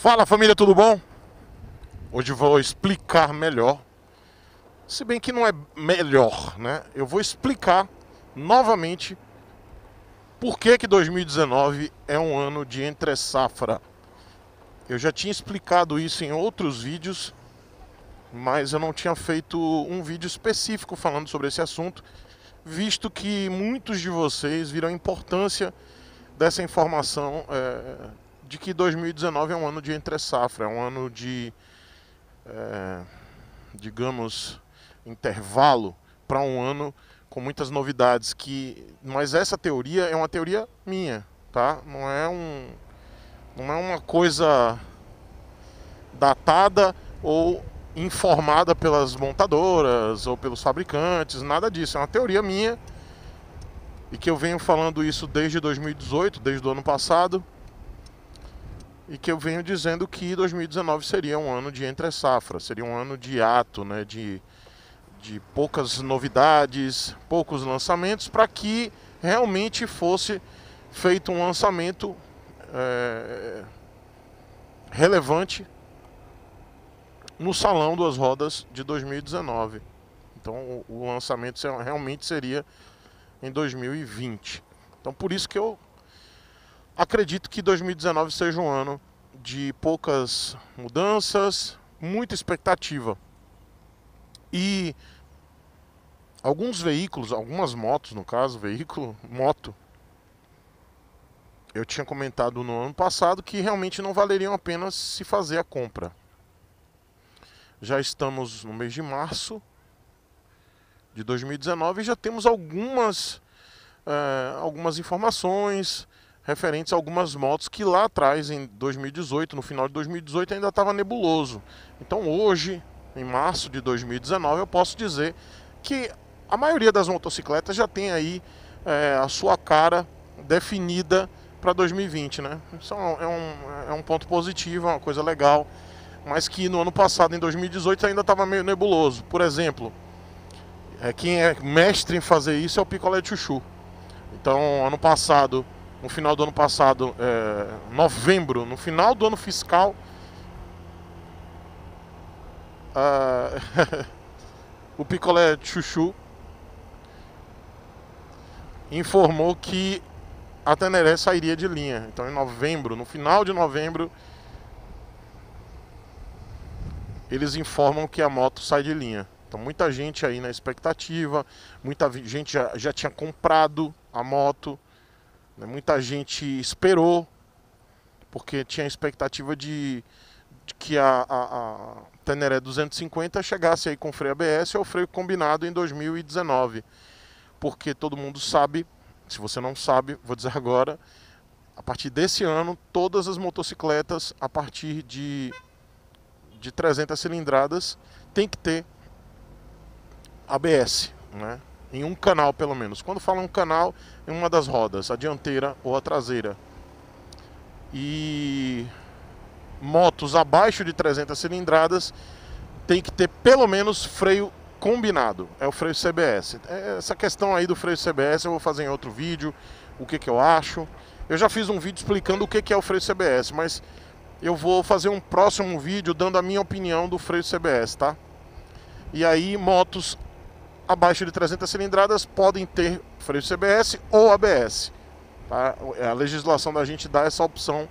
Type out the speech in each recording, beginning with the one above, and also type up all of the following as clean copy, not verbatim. Fala família, tudo bom? Hoje eu vou explicar melhor, se bem que não é melhor, né? Eu vou explicar novamente por que 2019 é um ano de entre-safra. Eu já tinha explicado isso em outros vídeos, mas eu não tinha feito um vídeo específico falando sobre esse assunto, visto que muitos de vocês viram a importância dessa informação de que 2019 é um ano de entre-safra, é um ano de, digamos, intervalo para um ano com muitas novidades. Mas essa teoria é uma teoria minha, tá? Não é uma coisa datada ou informada pelas montadoras ou pelos fabricantes, nada disso. É uma teoria minha e que eu venho falando isso desde 2018, desde o ano passado. E que eu venho dizendo que 2019 seria um ano de entre-safra, seria um ano de ato, né? De poucas novidades, poucos lançamentos, para que realmente fosse feito um lançamento relevante no Salão das Rodas de 2019. Então o lançamento realmente seria em 2020. Então por isso que eu acredito que 2019 seja um ano de poucas mudanças, muita expectativa. E alguns veículos, algumas motos no caso, moto, eu tinha comentado no ano passado que realmente não valeriam a pena se fazer a compra. Já estamos no mês de março de 2019 e já temos algumas informações referentes a algumas motos que lá atrás, em 2018, no final de 2018, ainda estava nebuloso. Então hoje, em março de 2019, eu posso dizer que a maioria das motocicletas já tem aí a sua cara definida para 2020, né? Isso é um ponto positivo, é uma coisa legal, mas que no ano passado, em 2018, ainda estava meio nebuloso. Por exemplo, quem é mestre em fazer isso é o Picolé Chuchu. Então, ano passado, no final do ano passado, novembro, no final do ano fiscal, o Picolé Chuchu informou que a Ténéré sairia de linha. Então em novembro, no final de novembro, eles informam que a moto sai de linha. Então muita gente aí na expectativa, muita gente já tinha comprado a moto. Muita gente esperou, porque tinha a expectativa de que a Ténéré 250 chegasse aí com freio ABS ou freio combinado em 2019. Porque todo mundo sabe, se você não sabe, vou dizer agora, a partir desse ano, todas as motocicletas a partir de 300 cilindradas tem que ter ABS, né? Em um canal, pelo menos. Quando fala um canal, em uma das rodas, a dianteira ou a traseira. E motos abaixo de 300 cilindradas tem que ter pelo menos freio combinado. É o freio CBS. Essa questão aí do freio CBS eu vou fazer em outro vídeo, o que eu acho. Eu já fiz um vídeo explicando o que é o freio CBS, mas eu vou fazer um próximo vídeo dando a minha opinião do freio CBS, tá? E aí, motos abaixo de 300 cilindradas podem ter freio CBS ou ABS. Tá? A legislação da gente dá essa opção,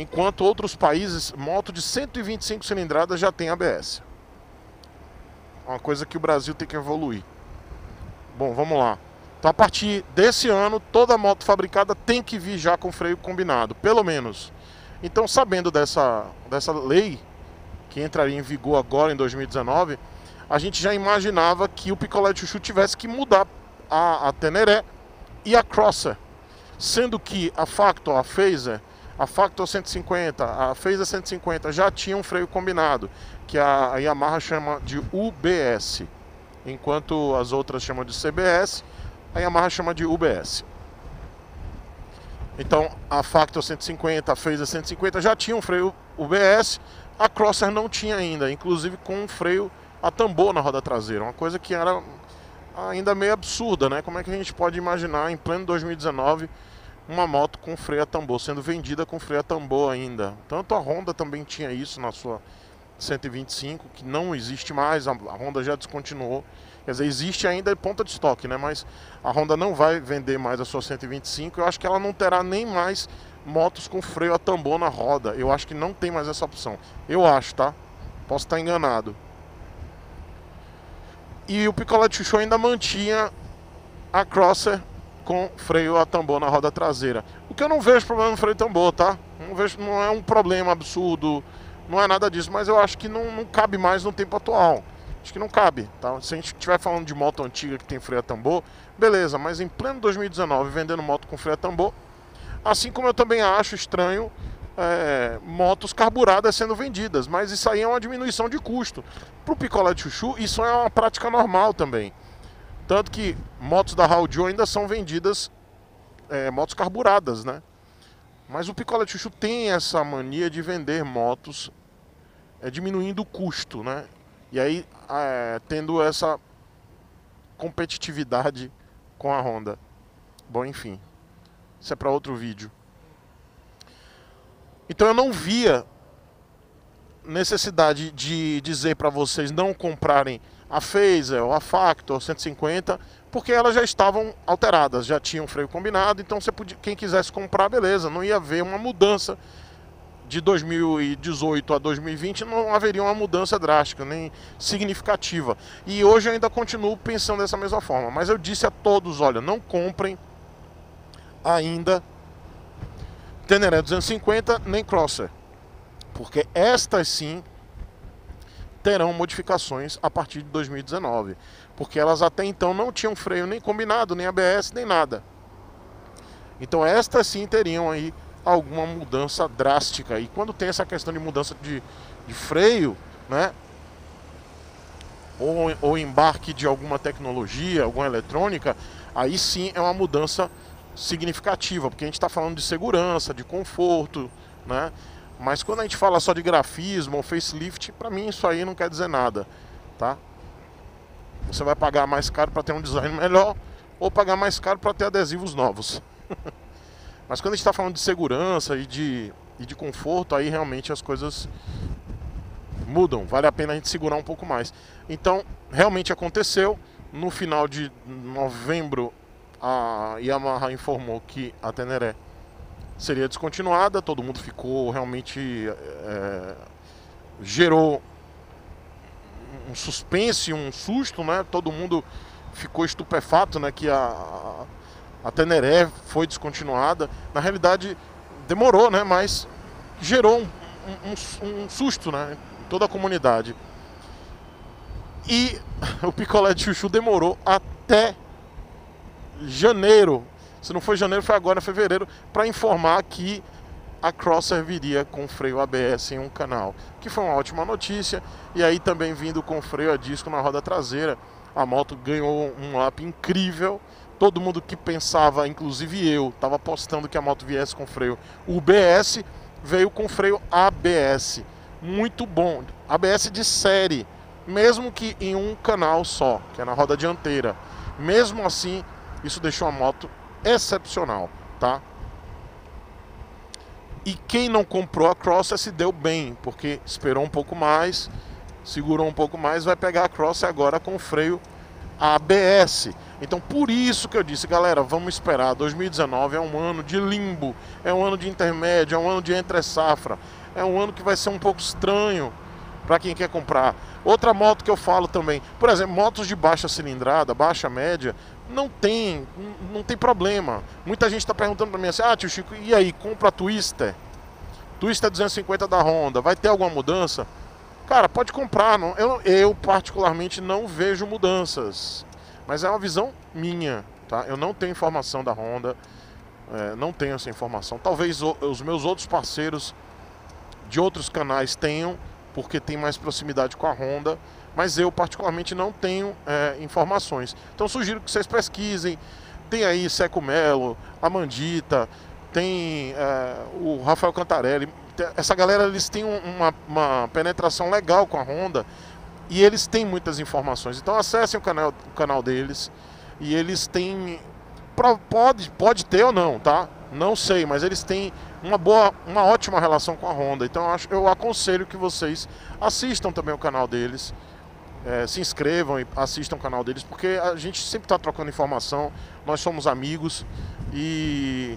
enquanto outros países, moto de 125 cilindradas já tem ABS. Uma coisa que o Brasil tem que evoluir. Bom, vamos lá. Então a partir desse ano, toda moto fabricada tem que vir já com freio combinado, pelo menos. Então sabendo dessa lei, que entraria em vigor agora em 2019... a gente já imaginava que o Picolé Chuchu tivesse que mudar a Ténéré e a Crosser. Sendo que a Factor, a Fazer, a Factor 150, a Fazer 150 já tinham um freio combinado, que a Yamaha chama de UBS, enquanto as outras chamam de CBS, a Yamaha chama de UBS. Então a Factor 150, a Fazer 150 já tinham um freio UBS, a Crosser não tinha ainda, inclusive com um freio a tambor na roda traseira, uma coisa que era ainda meio absurda, né? Como é que a gente pode imaginar em pleno 2019 uma moto com freio a tambor, sendo vendida com freio a tambor ainda. Tanto a Honda também tinha isso na sua 125, que não existe mais, a Honda já descontinuou. Quer dizer, existe ainda ponta de estoque, né? Mas a Honda não vai vender mais a sua 125. Eu acho que ela não terá nem mais motos com freio a tambor na roda. Eu acho que não tem mais essa opção. Eu acho, tá? Posso estar enganado. E o Picolé Chuchu ainda mantinha a Crosser com freio a tambor na roda traseira. O que eu não vejo problema no freio a tambor, tá? Não vejo, não é um problema absurdo, não é nada disso, mas eu acho que não cabe mais no tempo atual. Acho que não cabe, tá? Se a gente estiver falando de moto antiga que tem freio a tambor, beleza, mas em pleno 2019, vendendo moto com freio a tambor, assim como eu também acho estranho motos carburadas sendo vendidas, mas isso aí é uma diminuição de custo. Para o Picolé Chuchu, isso é uma prática normal também. Tanto que motos da Haojue ainda são vendidas, motos carburadas, né? Mas o Picolé Chuchu tem essa mania de vender motos diminuindo o custo, né? E aí, tendo essa competitividade com a Honda. Bom, enfim, isso é para outro vídeo. Então eu não via necessidade de dizer para vocês não comprarem a Fazer ou a Factor 150, porque elas já estavam alteradas, já tinham freio combinado, então você podia, quem quisesse comprar, beleza, não ia haver uma mudança. De 2018 a 2020 não haveria uma mudança drástica, nem significativa. E hoje eu ainda continuo pensando dessa mesma forma. Mas eu disse a todos, olha, não comprem ainda Ténéré 250 nem Crosser. Porque estas sim terão modificações a partir de 2019. Porque elas até então não tinham freio nem combinado, nem ABS, nem nada. Então estas sim teriam aí alguma mudança drástica. E quando tem essa questão de mudança de freio, né, ou embarque de alguma tecnologia, alguma eletrônica, aí sim é uma mudança significativa, porque a gente está falando de segurança, de conforto, né? Mas quando a gente fala só de grafismo ou facelift, para mim isso aí não quer dizer nada, tá? Você vai pagar mais caro para ter um design melhor ou pagar mais caro para ter adesivos novos. Mas quando a gente está falando de segurança e de conforto, aí realmente as coisas mudam. Vale a pena a gente segurar um pouco mais. Então, realmente aconteceu. No final de novembro, a Yamaha informou que a Ténéré seria descontinuada. Todo mundo ficou realmente... gerou um suspense, um susto, né? Todo mundo ficou estupefato, né? Que a Ténéré foi descontinuada. Na realidade, demorou, né? Mas gerou um susto, né? Em toda a comunidade. E o Picolé Chuchu demorou até janeiro. Se não foi janeiro, foi agora, fevereiro, para informar que a Crosser viria com freio ABS em um canal. Que foi uma ótima notícia. E aí também vindo com freio a disco na roda traseira. A moto ganhou um up incrível. Todo mundo que pensava, inclusive eu, estava apostando que a moto viesse com freio UBS, veio com freio ABS. Muito bom. ABS de série, mesmo que em um canal só, que é na roda dianteira. Mesmo assim, isso deixou a moto excepcional, tá? E quem não comprou a Crosser se deu bem, porque esperou um pouco mais, segurou um pouco mais, vai pegar a Crosser agora com freio ABS. Então por isso que eu disse, galera, vamos esperar. 2019 é um ano de limbo, é um ano de intermédio, é um ano de entre-safra. É um ano que vai ser um pouco estranho para quem quer comprar. Outra moto que eu falo também, por exemplo, motos de baixa cilindrada, baixa média, não tem problema. Muita gente está perguntando para mim assim, ah, tio Chico, e aí, compra a Twister? Twister 250 da Honda, vai ter alguma mudança? Cara, pode comprar, não, eu particularmente não vejo mudanças. Mas é uma visão minha, tá? Eu não tenho informação da Honda, não tenho essa informação. Talvez os meus outros parceiros de outros canais tenham, porque tem mais proximidade com a Honda, mas eu particularmente não tenho informações. Então sugiro que vocês pesquisem. Tem aí Seco Melo, Amandita, tem o Rafael Cantarelli. Essa galera, eles têm uma penetração legal com a Honda. E eles têm muitas informações, então acessem o canal deles. E eles têm, pode ter ou não, tá? Não sei, mas eles têm uma ótima relação com a Honda. Então eu aconselho que vocês assistam também o canal deles, se inscrevam e assistam o canal deles, porque a gente sempre está trocando informação, nós somos amigos e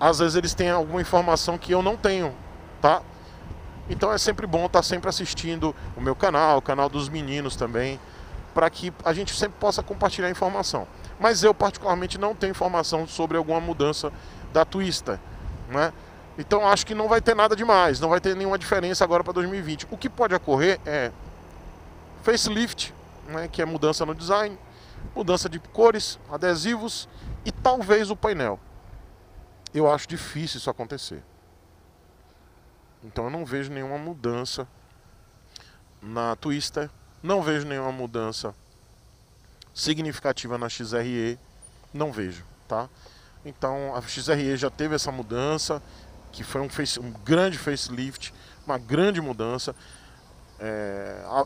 às vezes eles têm alguma informação que eu não tenho, tá? Então é sempre bom estar sempre assistindo o meu canal, o canal dos meninos também, para que a gente sempre possa compartilhar informação. Mas eu particularmente não tenho informação sobre alguma mudança da Twister, né? Então acho que não vai ter nada demais, não vai ter nenhuma diferença agora para 2020. O que pode ocorrer é facelift, né, que é mudança no design, mudança de cores, adesivos e talvez o painel. Eu acho difícil isso acontecer. Então eu não vejo nenhuma mudança na Twister, não vejo nenhuma mudança significativa na XRE, não vejo, tá? Então a XRE já teve essa mudança, que foi um grande facelift, uma grande mudança.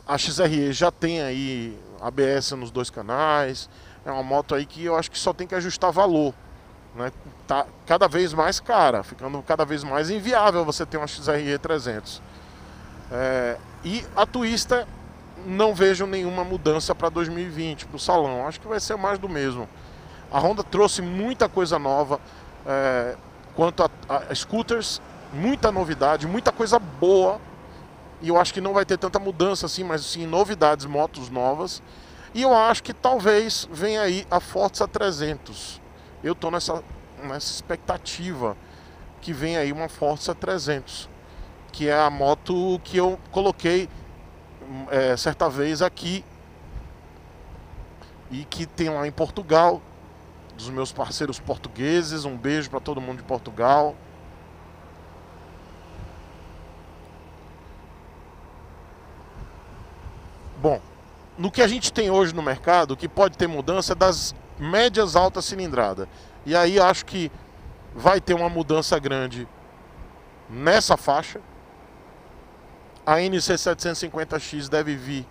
A XRE já tem aí ABS nos dois canais, é uma moto aí que eu acho que só tem que ajustar valor, né? Tá cada vez mais cara, ficando cada vez mais inviável você ter uma XRE 300. E a Twister, não vejo nenhuma mudança para 2020 para o salão. Acho que vai ser mais do mesmo. A Honda trouxe muita coisa nova quanto a scooters, muita novidade, muita coisa boa. E eu acho que não vai ter tanta mudança assim, mas sim novidades, motos novas. E eu acho que talvez venha aí a Forza 300. Eu estou nessa expectativa que venha aí uma Forza 300, que é a moto que eu coloquei certa vez aqui e que tem lá em Portugal, dos meus parceiros portugueses. Um beijo para todo mundo de Portugal. Bom, no que a gente tem hoje no mercado, o que pode ter mudança é das médias altas cilindradas, e aí acho que vai ter uma mudança grande nessa faixa. A NC750X deve vir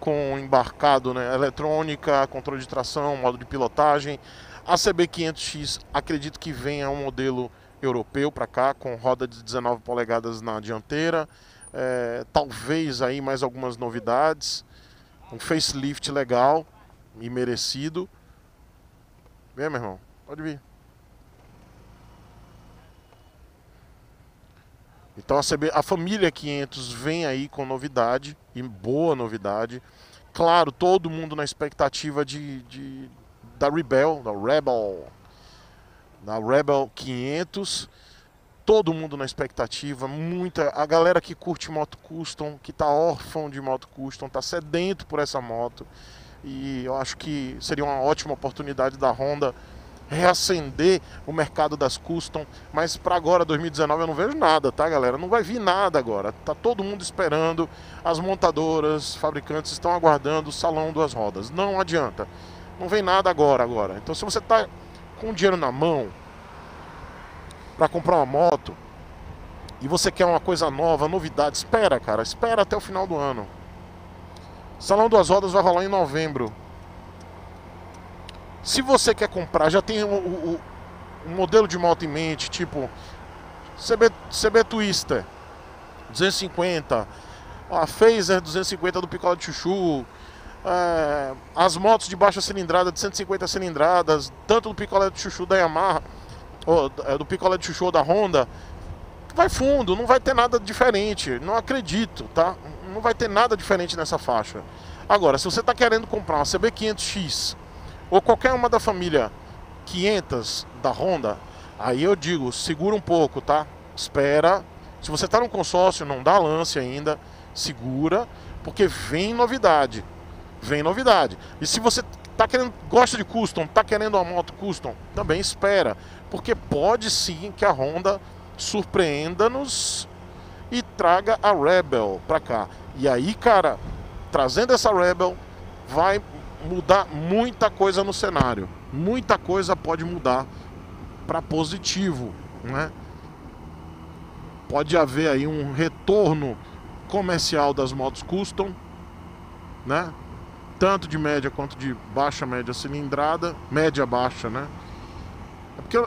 com embarcado, né, eletrônica, controle de tração, modo de pilotagem. A CB500X acredito que venha um modelo europeu para cá, com roda de 19 polegadas na dianteira. Talvez aí mais algumas novidades. Um facelift legal e merecido. Vem, meu irmão, pode vir. Então a família 500 vem aí com novidade, e boa novidade. Claro, todo mundo na expectativa da Rebel 500. Todo mundo na expectativa, a galera que curte moto custom, que tá órfão de moto custom, tá sedento por essa moto. E eu acho que seria uma ótima oportunidade da Honda reacender o mercado das custom, mas para agora 2019 eu não vejo nada, tá, galera? Não vai vir nada agora, tá todo mundo esperando, as montadoras, fabricantes estão aguardando o salão duas rodas. Não adianta, não vem nada agora. Então se você tá com dinheiro na mão para comprar uma moto e você quer uma coisa nova, novidade, espera, cara, espera até o final do ano. Salão duas rodas vai rolar em novembro. Se você quer comprar, já tem um modelo de moto em mente, tipo CB Twister 250, a Fazer 250 do Picolé Chuchu, as motos de baixa cilindrada, de 150 cilindradas, tanto do Picolé Chuchu da Yamaha, ou do Picolé Chuchu da Honda, vai fundo, não vai ter nada diferente, não acredito, tá? Não vai ter nada diferente nessa faixa. Agora, se você está querendo comprar uma CB500X, ou qualquer uma da família 500 da Honda, aí eu digo, segura um pouco, tá? Espera. Se você está no consórcio, não dá lance ainda, segura, porque vem novidade. Vem novidade. E se você gosta de custom, tá querendo uma moto custom, também espera, porque pode sim que a Honda surpreenda-nos e traga a Rebel para cá. E aí, cara, trazendo essa Rebel, vai mudar muita coisa no cenário. Muita coisa pode mudar para positivo, né? Pode haver aí um retorno comercial das motos custom, né? Tanto de média quanto de baixa, média cilindrada, média baixa, né? Porque eu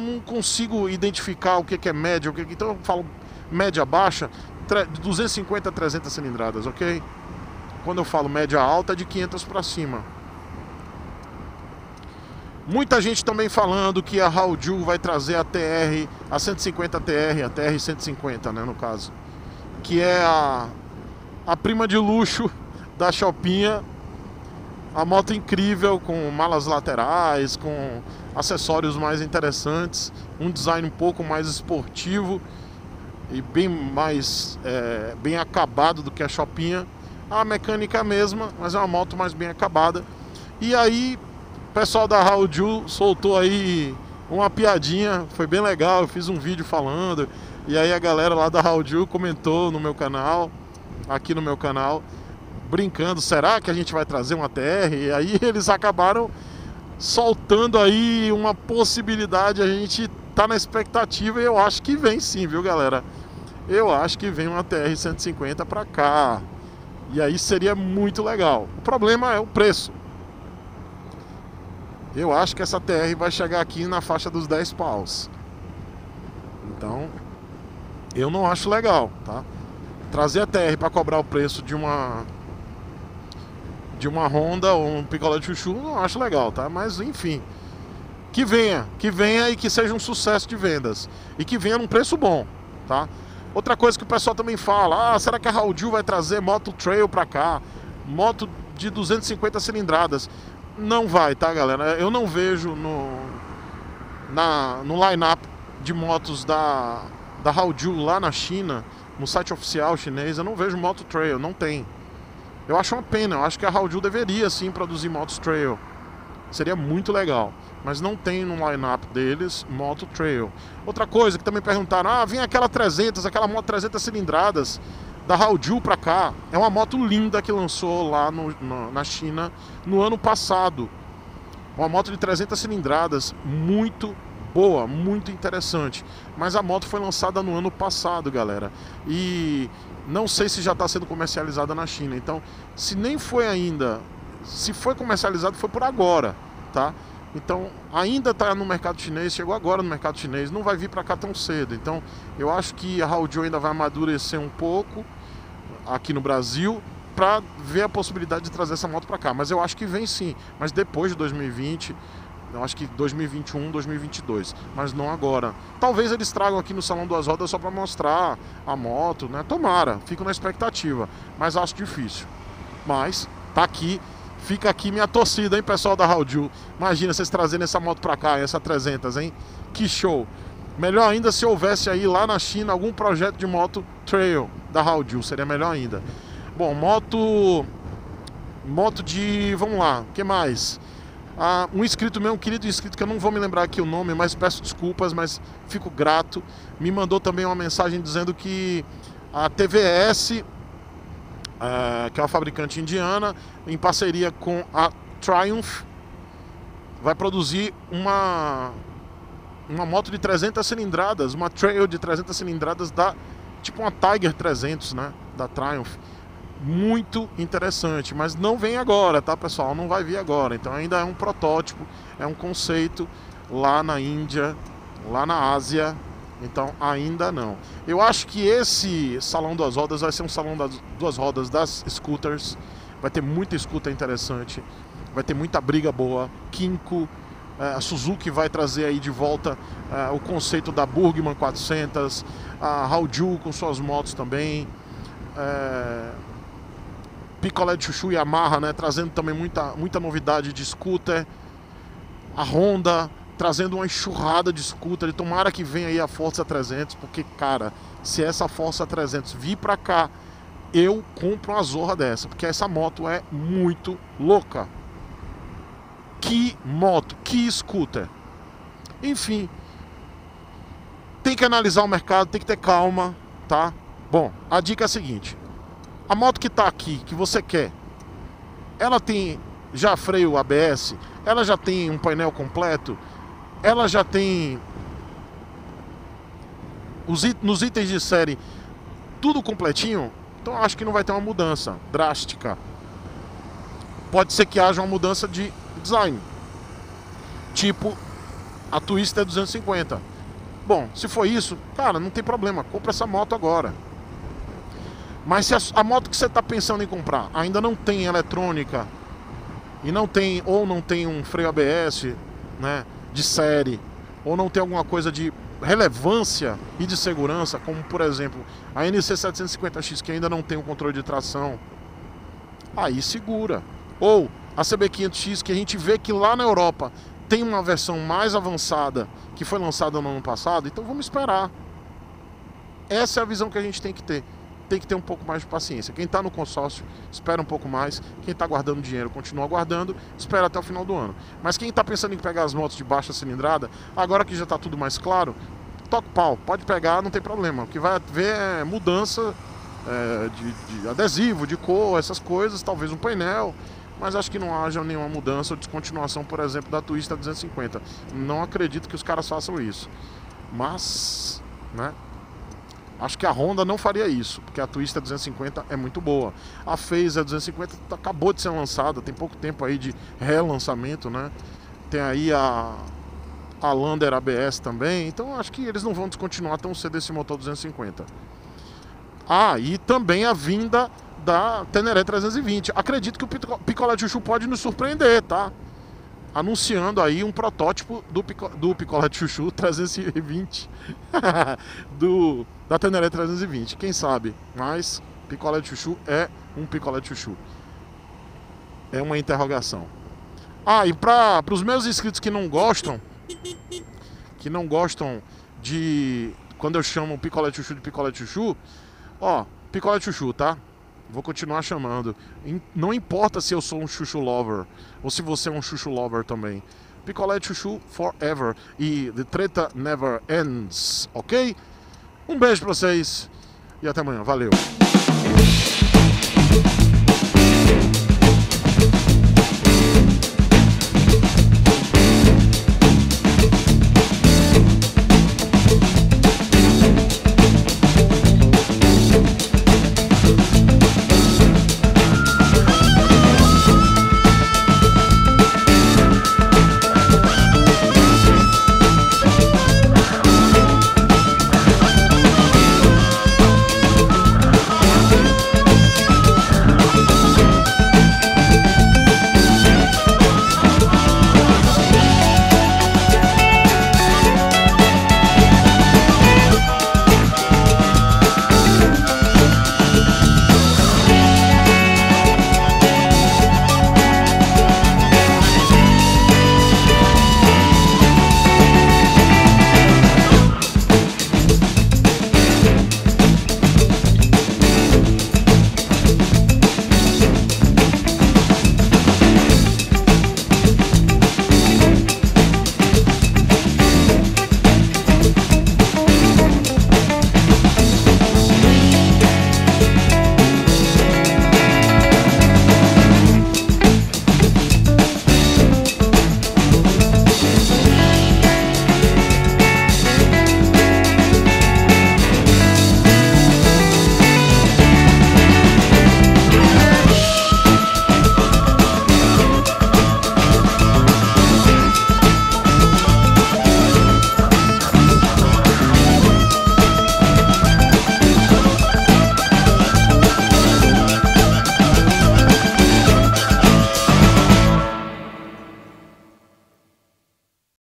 não consigo identificar o que é média, o que é... Então eu falo média baixa, 250 a 300 cilindradas, ok? Quando eu falo média alta, é de 500 para cima. Muita gente também falando que a Haojue vai trazer a TR, a 150 TR, a TR-150, né, no caso. Que é a prima de luxo da Chopinha. A moto incrível, com malas laterais, com acessórios mais interessantes. Um design um pouco mais esportivo e bem mais bem acabado do que a Chopinha. A mecânica é a mesma, mas é uma moto mais bem acabada. E aí... o pessoal da Haojue soltou aí uma piadinha, foi bem legal, eu fiz um vídeo falando. E aí a galera lá da Haojue comentou no meu canal, aqui no meu canal, brincando, será que a gente vai trazer uma TR? E aí eles acabaram soltando aí uma possibilidade, a gente tá na expectativa e eu acho que vem sim, viu galera? Eu acho que vem uma TR-150 pra cá, e aí seria muito legal. O problema é o preço. Eu acho que essa TR vai chegar aqui na faixa dos 10 paus. Então, eu não acho legal, tá? Trazer a TR para cobrar o preço de uma Honda ou um Picolé Chuchu, não acho legal, tá? Mas enfim, que venha e que seja um sucesso de vendas e que venha num preço bom, tá? Outra coisa que o pessoal também fala, ah, será que a Haojue vai trazer moto trail para cá? Moto de 250 cilindradas? Não vai, tá galera? Eu não vejo no line-up de motos da Haojue lá na China, no site oficial chinês, eu não vejo moto trail, não tem. Eu acho uma pena, eu acho que a Haojue deveria sim produzir motos trail. Seria muito legal, mas não tem no line-up deles moto trail. Outra coisa que também perguntaram, ah, vem aquela moto 300 cilindradas da Haojue pra cá. É uma moto linda que lançou lá na China no ano passado. Uma moto de 300 cilindradas, muito boa, muito interessante. Mas a moto foi lançada no ano passado, galera. E não sei se já está sendo comercializada na China. Então, se nem foi ainda, se foi comercializado, foi por agora, tá? Então, ainda está no mercado chinês, chegou agora no mercado chinês, não vai vir para cá tão cedo. Então, eu acho que a Haojue ainda vai amadurecer um pouco aqui no Brasil para ver a possibilidade de trazer essa moto para cá. Mas eu acho que vem sim, mas depois de 2020, eu acho que 2021, 2022, mas não agora. Talvez eles tragam aqui no Salão Duas Rodas só para mostrar a moto, né? Tomara, fico na expectativa, mas acho difícil. Mas tá aqui. Fica aqui minha torcida, hein, pessoal da Haojue. Imagina vocês trazendo essa moto pra cá, essa 300, hein? Que show! Melhor ainda se houvesse aí lá na China algum projeto de moto trail da Haojue. Seria melhor ainda. Bom, moto de... vamos lá, o que mais? Ah, um inscrito meu, um querido inscrito, que eu não vou me lembrar aqui o nome, mas peço desculpas, mas fico grato. Me mandou também uma mensagem dizendo que a TVS... que é uma fabricante indiana, em parceria com a Triumph, vai produzir uma moto de 300 cilindradas, uma trail de 300 cilindradas, tipo uma Tiger 300, né, da Triumph. Muito interessante, mas não vem agora, tá pessoal? Não vai vir agora, então ainda é um protótipo, é um conceito lá na Índia, lá na Ásia. Então ainda não. Eu acho que esse Salão Duas Rodas vai ser um Salão das Duas Rodas das scooters. Vai ter muita scooter interessante, vai ter muita briga boa. Kinko, a Suzuki vai trazer aí de volta o conceito da Burgman 400, a Haojue com suas motos também, Picolé de Chuchu e Yamaha, né, trazendo também muita novidade de scooter. A Honda trazendo uma enxurrada de scooter. Tomara que venha aí a Forza 300, porque, cara, se essa Forza 300 vir pra cá, eu compro uma zorra dessa, porque essa moto é muito louca. Que moto, que scooter. Enfim, tem que analisar o mercado, tem que ter calma, tá? Bom, a dica é a seguinte: a moto que tá aqui, que você quer, ela tem já freio ABS, ela já tem um painel completo, ela já tem nos itens de série tudo completinho. Então acho que não vai ter uma mudança drástica. Pode ser que haja uma mudança de design, tipo A Twister é 250. Bom, se for isso, cara, não tem problema, compra essa moto agora. Mas se a moto que você está pensando em comprar ainda não tem eletrônica e não tem, ou não tem um freio ABS, né, de série, ou não tem alguma coisa de relevância e de segurança, como por exemplo a NC750X, que ainda não tem o controle de tração, aí segura. Ou a CB500X, que a gente vê que lá na Europa tem uma versão mais avançada que foi lançada no ano passado, então vamos esperar. Essa é a visão que a gente tem que ter. Tem que ter um pouco mais de paciência. Quem está no consórcio, espera um pouco mais. Quem está guardando dinheiro, continua guardando, espera até o final do ano. Mas quem está pensando em pegar as motos de baixa cilindrada, agora que já está tudo mais claro, toca o pau, pode pegar, não tem problema. O que vai haver é mudança de adesivo, de cor, essas coisas, talvez um painel, mas acho que não haja nenhuma mudança ou descontinuação, por exemplo, da Twister 250. Não acredito que os caras façam isso. Mas, né, acho que a Honda não faria isso, porque a Twister 250 é muito boa. A Fazer 250 acabou de ser lançada, tem pouco tempo aí de relançamento, né? Tem aí a Lander ABS também, então acho que eles não vão descontinuar tão cedo esse motor 250. Ah, e também a vinda da Ténéré 320. Acredito que o Picolé Chuchu pode nos surpreender, tá? Anunciando aí um protótipo do Picolé Chuchu 320 da Ténéré 320, quem sabe. Mas Picolé Chuchu é um Picolé Chuchu, é uma interrogação. Ah, e para os meus inscritos que não gostam de quando eu chamo o Picolé Chuchu de Picolé Chuchu, ó, Picolé Chuchu, tá? Vou continuar chamando. Não importa se eu sou um chuchu lover ou se você é um chuchu lover também. Picolé Chuchu forever. E the treta never ends, ok? Um beijo pra vocês e até amanhã. Valeu!